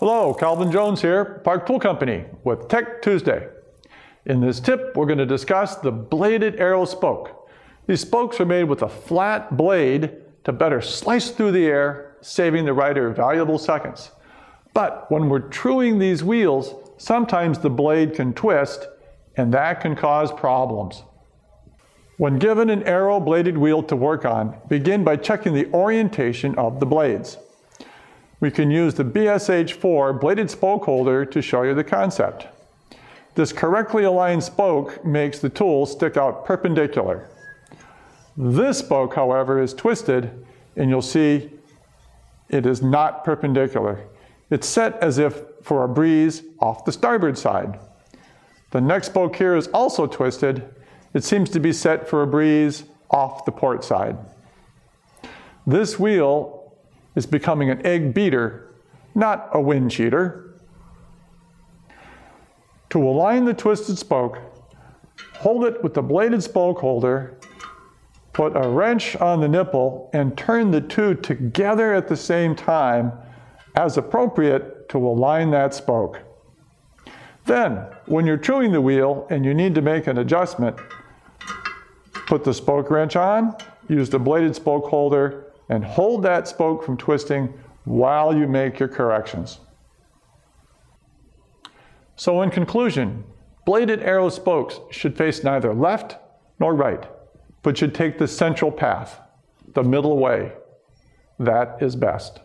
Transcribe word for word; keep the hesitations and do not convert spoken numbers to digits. Hello, Calvin Jones here, Park Tool Company with Tech Tuesday. In this tip, we're going to discuss the bladed arrow spoke. These spokes are made with a flat blade to better slice through the air, saving the rider valuable seconds. But when we're truing these wheels, sometimes the blade can twist, and that can cause problems. When given an arrow bladed wheel to work on, begin by checking the orientation of the blades. We can use the B S H four bladed spoke holder to show you the concept. This correctly aligned spoke makes the tool stick out perpendicular. This spoke, however, is twisted, and you'll see it is not perpendicular. It's set as if for a breeze off the starboard side. The next spoke here is also twisted. It seems to be set for a breeze off the port side. This wheel is becoming an egg beater, not a wind cheater. To align the twisted spoke, hold it with the bladed spoke holder, put a wrench on the nipple, and turn the two together at the same time as appropriate to align that spoke. Then, when you're truing the wheel and you need to make an adjustment, put the spoke wrench on, use the bladed spoke holder, and hold that spoke from twisting while you make your corrections. So in conclusion, bladed arrow spokes should face neither left nor right, but should take the central path, the middle way. That is best.